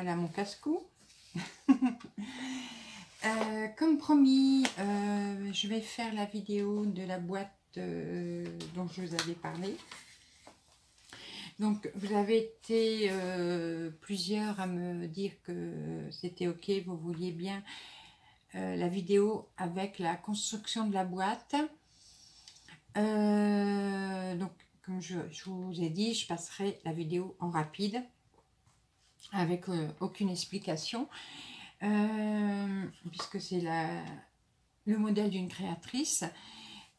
Voilà mon casse-cou. Comme promis, je vais faire la vidéo de la boîte dont je vous avais parlé. Donc, vous avez été plusieurs à me dire que c'était ok, vous vouliez bien la vidéo avec la construction de la boîte. Donc, comme je vous ai dit, je passerai la vidéo en rapide, avec aucune explication, puisque c'est le modèle d'une créatrice.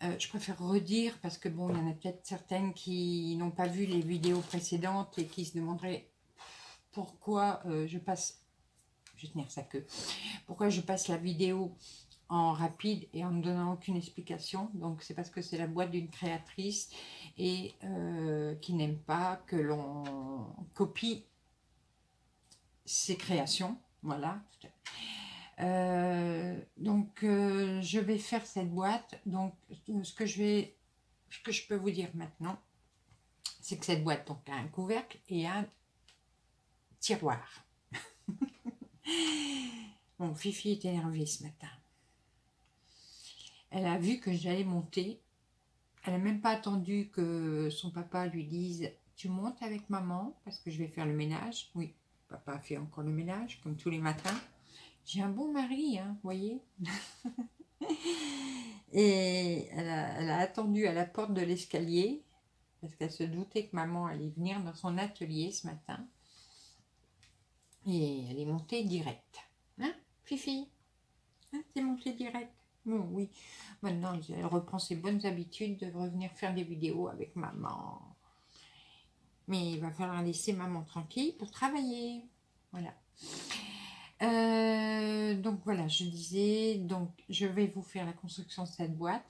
Je préfère redire, parce que bon, il y en a peut-être certaines qui n'ont pas vu les vidéos précédentes et qui se demanderaient pourquoi je passe la vidéo en rapide et en ne donnant aucune explication. Donc c'est parce que c'est la boîte d'une créatrice et qui n'aime pas que l'on copie ses créations. Voilà. Donc je vais faire cette boîte. Donc ce que je peux vous dire maintenant, c'est que cette boîte donc a un couvercle et un tiroir. Bon, Fifi est énervée ce matin. Elle a vu que j'allais monter. Elle n'a même pas attendu que son papa lui dise « Tu montes avec maman parce que je vais faire le ménage. » Oui, papa fait encore le ménage comme tous les matins. J'ai un bon mari, hein, vous voyez. Et elle a attendu à la porte de l'escalier, parce qu'elle se doutait que maman allait venir dans son atelier ce matin. Et elle est montée directe. Hein, Fifi? Hein, t'es montée directe? Bon, oui. Maintenant, elle reprend ses bonnes habitudes de revenir faire des vidéos avec maman. Mais il va falloir laisser maman tranquille pour travailler. Voilà. Donc voilà, je disais, donc je vais vous faire la construction de cette boîte.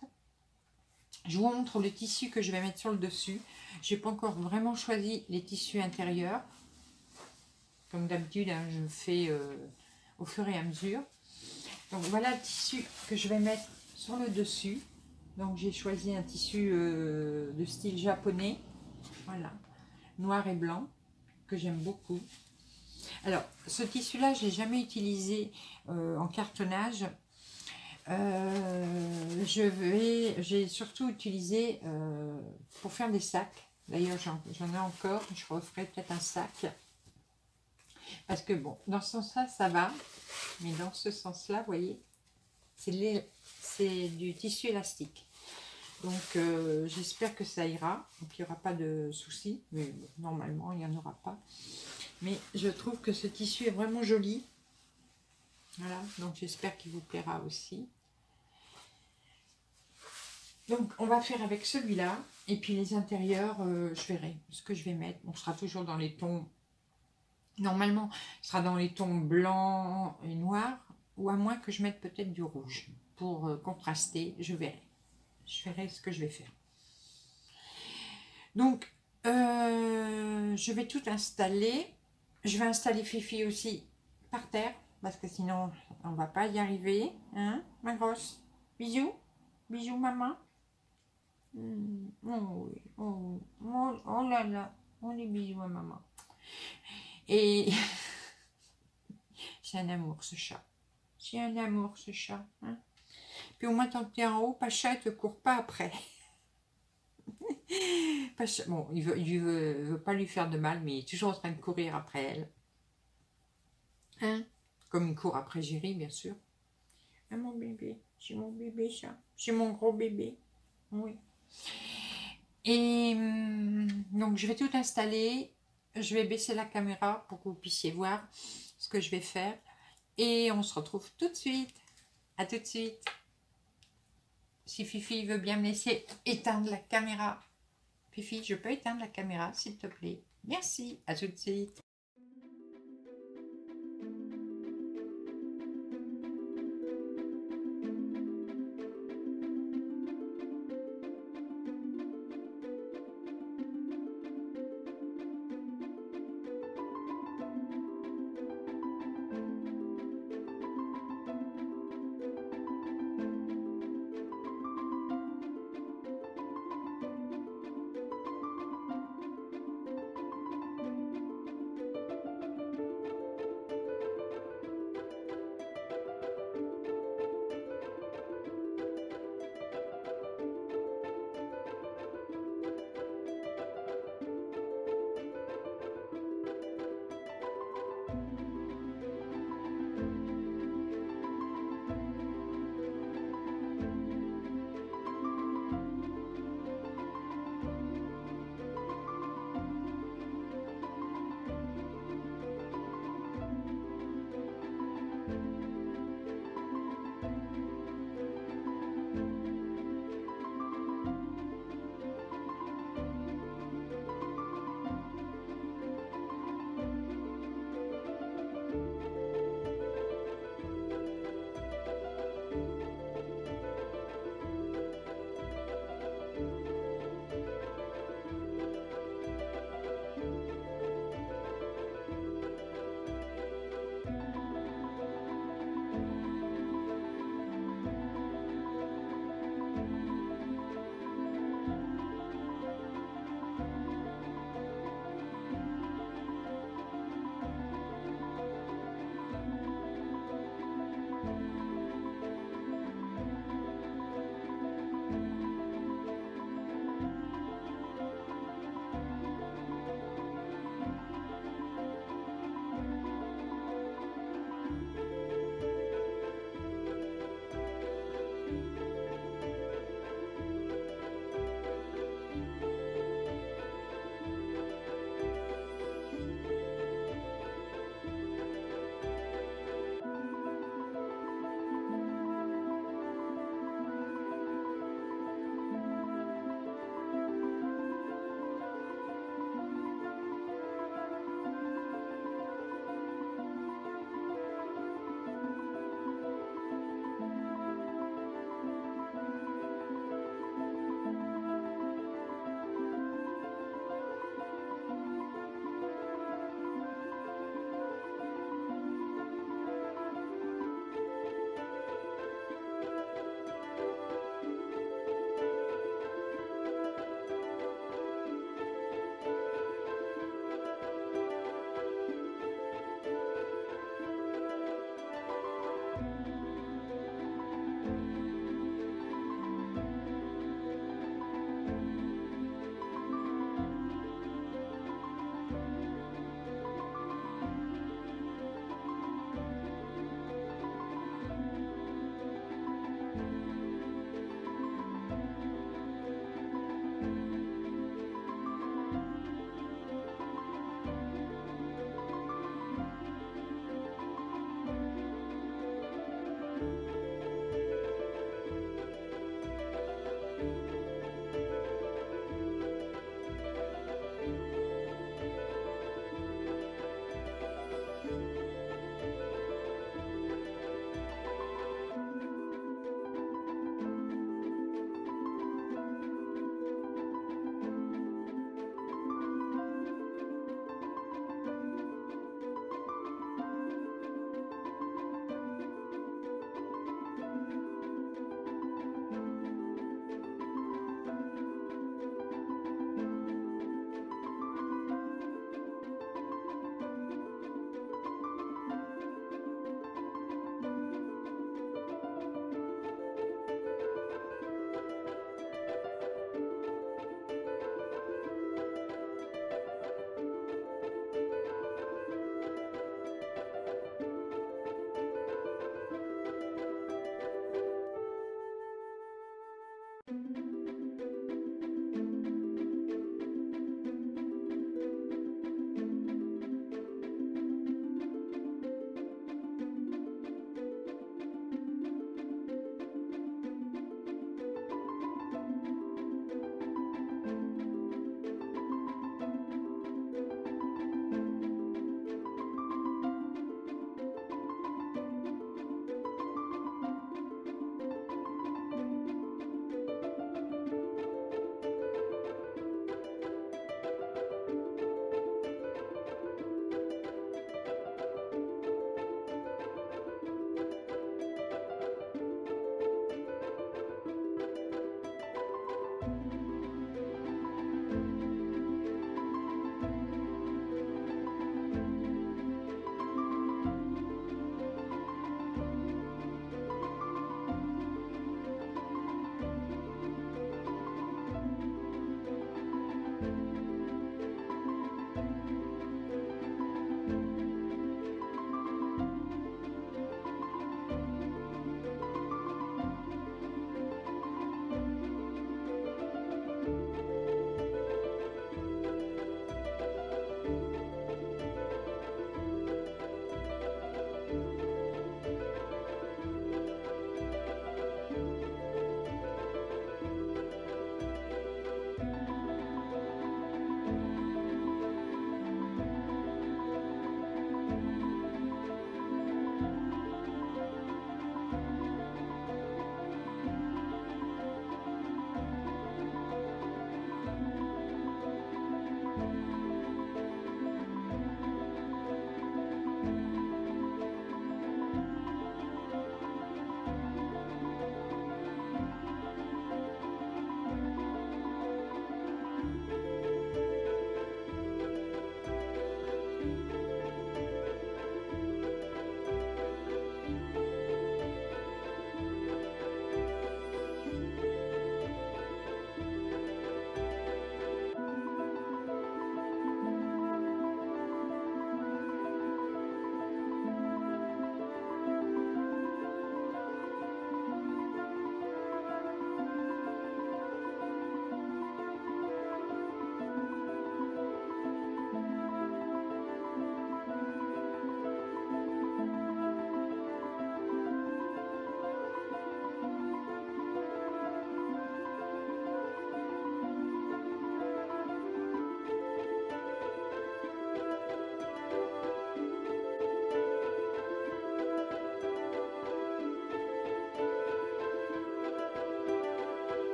Je vous montre le tissu que je vais mettre sur le dessus. J'ai pas encore vraiment choisi les tissus intérieurs. Comme d'habitude, hein, je fais au fur et à mesure. Donc voilà le tissu que je vais mettre sur le dessus. Donc j'ai choisi un tissu de style japonais. Voilà, noir et blanc, que j'aime beaucoup. Alors, ce tissu-là, je n'ai jamais utilisé en cartonnage. J'ai surtout utilisé pour faire des sacs. D'ailleurs, j'en ai encore. Je referai peut-être un sac. Parce que, bon, dans ce sens-là, ça va. Mais dans ce sens-là, vous voyez, c'est du tissu élastique. Donc, j'espère que ça ira. Donc, il n'y aura pas de soucis. Mais bon, normalement, il n'y en aura pas. Mais je trouve que ce tissu est vraiment joli. Voilà, donc j'espère qu'il vous plaira aussi. Donc on va faire avec celui-là. Et puis les intérieurs, je verrai ce que je vais mettre. On sera toujours dans les tons... Normalement, ce sera dans les tons blancs et noirs. Ou à moins que je mette peut-être du rouge. Pour contraster, je verrai. Je verrai ce que je vais faire. Donc, je vais tout installer. Je vais installer Fifi aussi par terre, parce que sinon, on ne va pas y arriver. Hein, ma grosse? Bisous. Bisous, maman. Oh, oh, oh, oh là là. On les bisous à maman. Et c'est un amour, ce chat. C'est un amour, ce chat. Hein? Puis au moins, tant que tu es en haut, Pacha ne te court pas après. Pacha, bon, il veut pas lui faire de mal, mais il est toujours en train de courir après elle. Hein? Comme il court après Jerry, bien sûr. Ah, mon bébé, c'est mon bébé, ça. C'est mon gros bébé. Oui. Et donc, je vais tout installer. Je vais baisser la caméra pour que vous puissiez voir ce que je vais faire. Et on se retrouve tout de suite. À tout de suite. Si Fifi veut bien me laisser éteindre la caméra. Fifi, je peux éteindre la caméra, s'il te plaît? Merci, à tout de suite.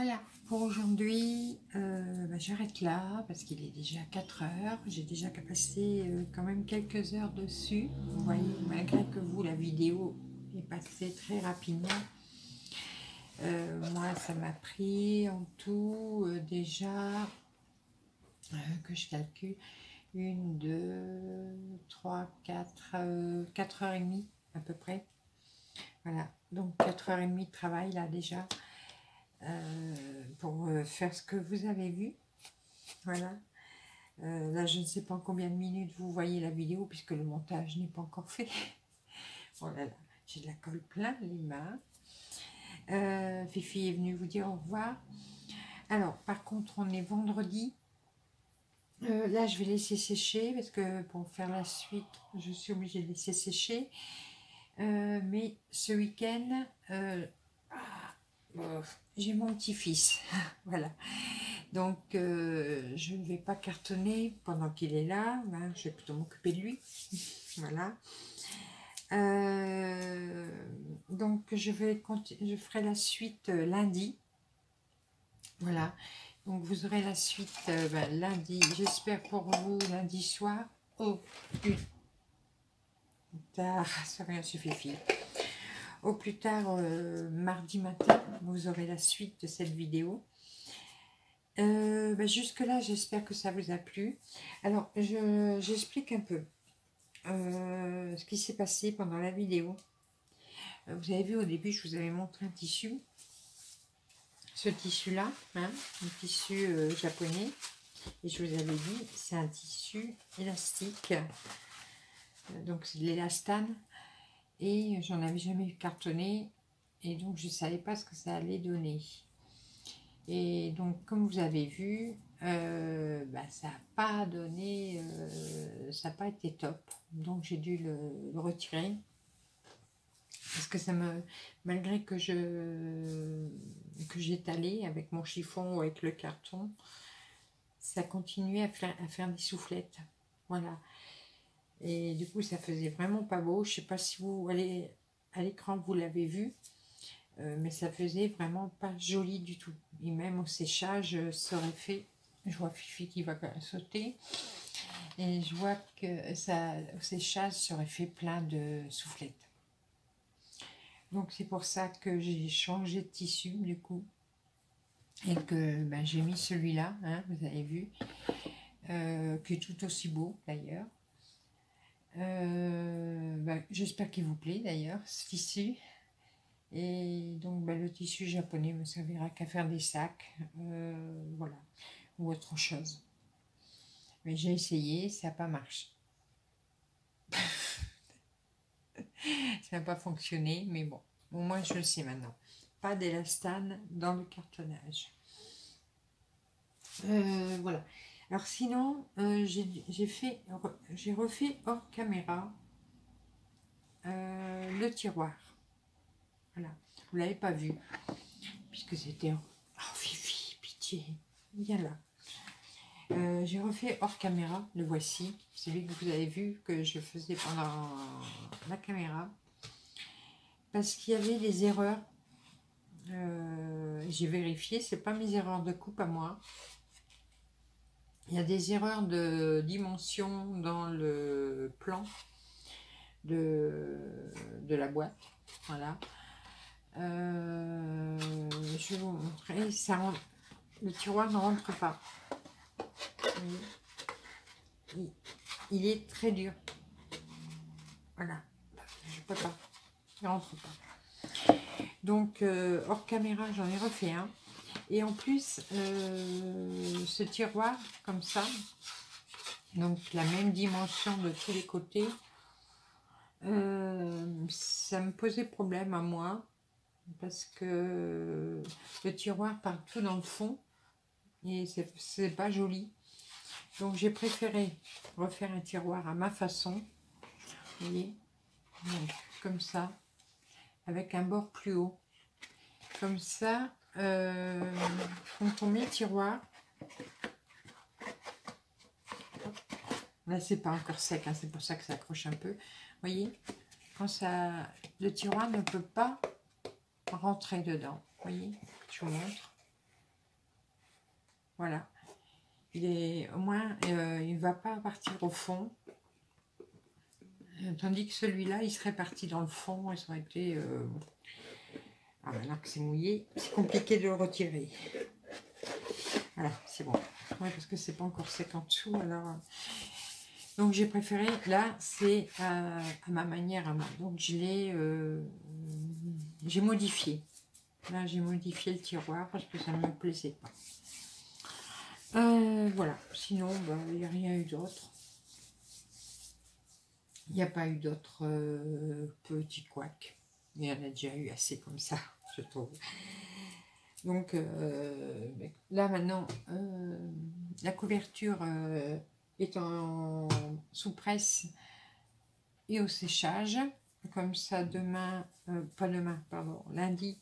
Voilà, pour aujourd'hui, j'arrête là parce qu'il est déjà 4 heures. J'ai déjà passé quand même quelques heures dessus. Vous voyez, malgré que vous, la vidéo est passée très rapidement. Moi, ça m'a pris en tout déjà, que je calcule, 4 heures et demie à peu près. Voilà, donc 4 heures et demie de travail là déjà. Pour faire ce que vous avez vu, voilà. Là, je ne sais pas en combien de minutes vous voyez la vidéo puisque le montage n'est pas encore fait. Oh là là, j'ai de la colle plein les mains. Fifi est venue vous dire au revoir. Alors, par contre, on est vendredi. Là, je vais laisser sécher parce que pour faire la suite, je suis obligée de laisser sécher. Mais ce week-end, j'ai mon petit-fils, voilà, donc je ne vais pas cartonner pendant qu'il est là, ben, je vais plutôt m'occuper de lui, voilà, donc je ferai la suite lundi, voilà, donc vous aurez la suite lundi, j'espère pour vous lundi soir, au plus tard mardi matin, vous aurez la suite de cette vidéo. Jusque là, j'espère que ça vous a plu. Alors, j'explique un peu ce qui s'est passé pendant la vidéo. Vous avez vu au début, je vous avais montré un tissu. Ce tissu-là, hein, un tissu japonais. Et je vous avais dit, c'est un tissu élastique. Donc, c'est de l'élastane. Et j'en avais jamais cartonné et donc je ne savais pas ce que ça allait donner. Et donc comme vous avez vu, ça n'a pas donné, ça n'a pas été top. Donc j'ai dû le retirer parce que ça me, malgré que j'étalais avec mon chiffon ou avec le carton, ça continuait à faire des soufflettes. Voilà. Et du coup, ça faisait vraiment pas beau. Je sais pas si vous allez à l'écran, vous l'avez vu, mais ça faisait vraiment pas joli du tout. Et même au séchage, ça aurait fait. Je vois Fifi qui va sauter, et je vois que ça au séchage, ça aurait fait plein de soufflettes. Donc c'est pour ça que j'ai changé de tissu du coup, et que j'ai mis celui-là. Hein, vous avez vu, qui est tout aussi beau d'ailleurs. J'espère qu'il vous plaît d'ailleurs ce tissu et donc le tissu japonais me servira qu'à faire des sacs voilà, ou autre chose, mais j'ai essayé, ça n'a pas marché. Ça n'a pas fonctionné, mais bon, au moins je le sais maintenant, pas d'élastane dans le cartonnage. Voilà. Alors sinon, j'ai refait hors caméra le tiroir. Voilà, vous ne l'avez pas vu, puisque c'était... Oh Fifi, pitié, viens là. J'ai refait hors caméra, le voici. Celui que vous avez vu que je faisais pendant la caméra. Parce qu'il y avait des erreurs. J'ai vérifié, ce n'est pas mes erreurs de coupe à moi. Il y a des erreurs de dimension dans le plan de la boîte. Voilà. Je vais vous montrer. Ça rentre, le tiroir ne rentre pas. Il est très dur. Voilà. Je ne peux pas. Il ne rentre pas. Donc, hors caméra, j'en ai refait un. Et en plus, ce tiroir, comme ça, donc la même dimension de tous les côtés, ça me posait problème à moi, parce que le tiroir part tout dans le fond, et c'est pas joli. Donc j'ai préféré refaire un tiroir à ma façon, vous voyez, donc, comme ça, avec un bord plus haut, comme ça. Quand on met le tiroir, là c'est pas encore sec, hein, c'est pour ça que ça accroche un peu. Vous voyez, quand ça, le tiroir ne peut pas rentrer dedans. Vous voyez, je vous montre. Voilà. Il est, au moins, il ne va pas partir au fond. Tandis que celui-là, il serait parti dans le fond et ça aurait été... alors que c'est mouillé, c'est compliqué de le retirer. Voilà, c'est bon. Ouais, parce que c'est pas encore sec en dessous. Alors... Donc j'ai préféré, là, c'est à ma manière. À moi. Donc je l'ai... j'ai modifié. Là, j'ai modifié le tiroir parce que ça ne me plaisait pas. Voilà, sinon il n'y a rien eu d'autre. Il n'y a pas eu d'autres petits couacs. Mais on a déjà eu assez comme ça, je trouve. Donc là maintenant, la couverture est en sous presse et au séchage. Comme ça demain, pas demain, pardon, lundi,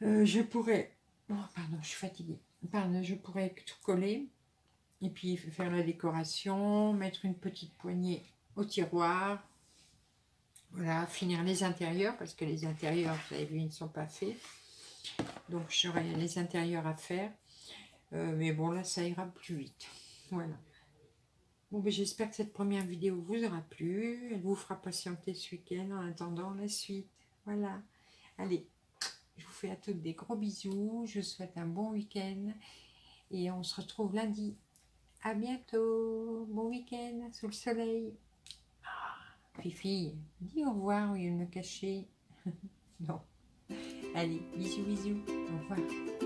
je pourrais... Oh, pardon, je suis fatiguée. Pardon, je pourrais tout coller et puis faire la décoration, mettre une petite poignée au tiroir, voilà, finir les intérieurs, parce que les intérieurs, vous avez vu, ils ne sont pas faits, donc j'aurai les intérieurs à faire, mais bon, là, ça ira plus vite, voilà. Bon, ben, j'espère que cette première vidéo vous aura plu, elle vous fera patienter ce week-end en attendant la suite, voilà. Allez, je vous fais à toutes des gros bisous, je vous souhaite un bon week-end, et on se retrouve lundi, à bientôt, bon week-end, sous le soleil. Fifi, dis au revoir au lieu de me cacher. Non. Allez, bisous, bisous. Au revoir.